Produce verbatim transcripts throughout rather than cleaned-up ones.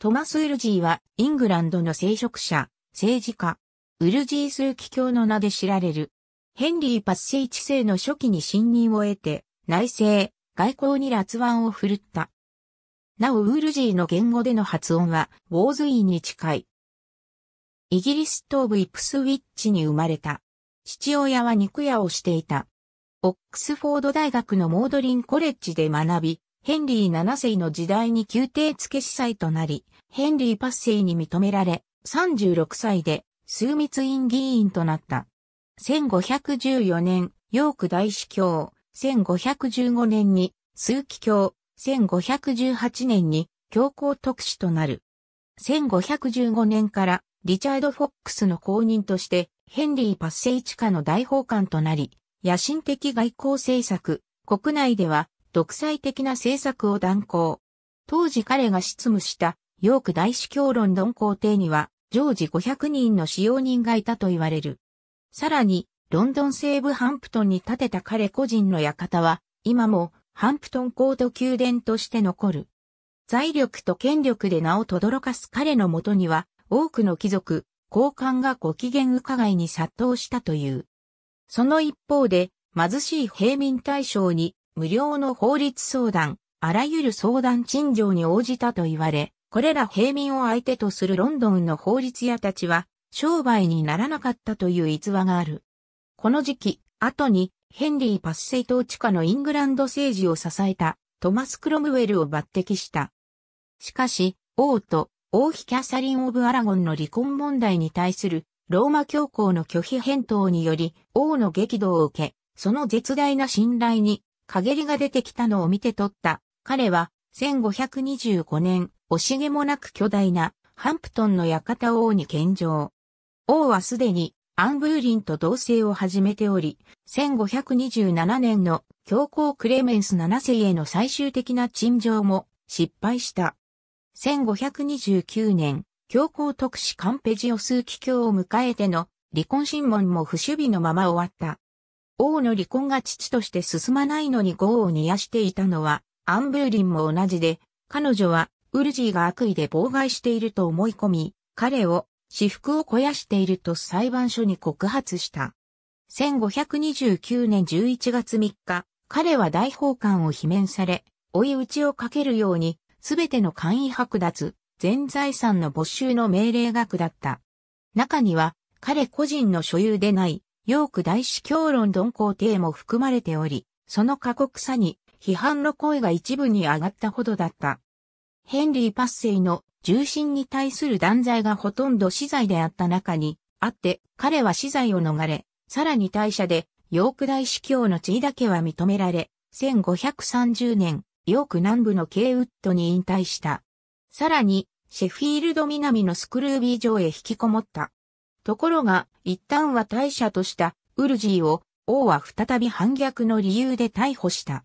トマス・ウルジーはイングランドの聖職者、政治家、ウルジー枢機卿の名で知られる。ヘンリー・パッセイ治世の初期に信任を得て、内政、外交に辣腕を振るった。なおウルジーの言語での発音は、ウォーズインに近い。イギリス東部イプスウィッチに生まれた。父親は肉屋をしていた。オックスフォード大学のモードリンコレッジで学び、ヘンリーななせいの時代に宮廷付司祭となり、ヘンリー・パッセイに認められ、さんじゅうろくさいで枢密院議員となった。せんごひゃくじゅうよねん、ヨーク大司教、せんごひゃくじゅうごねんに枢機卿、せんごひゃくじゅうはちねんに教皇特使となる。せんごひゃくじゅうごねんからリチャード・フォックスの後任として、ヘンリー・パッセイ地下の大法官となり、野心的外交政策、国内では独裁的な政策を断行。当時彼が執務したヨーク大司教ロンドン公邸には常時ごひゃくにんの使用人がいたと言われる。さらに、ロンドン西部ハンプトンに建てた彼個人の館は、今もハンプトンコート宮殿として残る。財力と権力で名を轟かす彼のもとには、多くの貴族、高官がご機嫌伺いに殺到したという。その一方で、貧しい平民対象に、無料の法律相談、あらゆる相談陳情に応じたと言われ、これら平民を相手とするロンドンの法律家たちは、商売にならなかったという逸話がある。この時期、後にヘンリー・パッセイ統治下のイングランド政治を支えたトマス・クロムウェルを抜擢した。しかし、王と王妃キャサリン・オブ・アラゴンの離婚問題に対するローマ教皇の拒否返答により王の激怒を受け、その絶大な信頼に陰りが出てきたのを見て取った。彼はせんごひゃくにじゅうごねん、惜しげもなく巨大なハンプトンの館を王に献上。王はすでにアン・ブーリンと同棲を始めており、せんごひゃくにじゅうななねんの教皇クレメンスななせいへの最終的な陳情も失敗した。せんごひゃくにじゅうきゅうねん、教皇特使カンペジオ枢機卿を迎えての離婚審問も不守備のまま終わった。王の離婚が遅々として進まないのに業を煮やしていたのはアン・ブーリンも同じで、彼女はウルジーが悪意で妨害していると思い込み、彼を私腹を肥やしていると裁判所に告発した。せんごひゃくにじゅうきゅうねんじゅういちがつみっか、彼は大法官を罷免され、追い打ちをかけるように、すべての官位剥奪、全財産の没収の命令が下った。中には、彼個人の所有でない、ヨーク大司教ロンドン公邸も含まれており、その過酷さに、批判の声が一部に上がったほどだった。ヘンリー・パッセイの、重臣に対する断罪がほとんど死罪であった中にあって、彼は死罪を逃れ、さらに大赦で、ヨーク大司教の地位だけは認められ、せんごひゃくさんじゅうねん、ヨーク南部のケイウッドに引退した。さらに、シェフィールド南のスクルービー城へ引きこもった。ところが、一旦は大赦としたウルジーを、王は再び反逆の理由で逮捕した。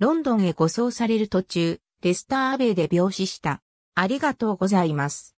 ロンドンへ護送される途中、レスターアベイで病死した。ありがとうございます。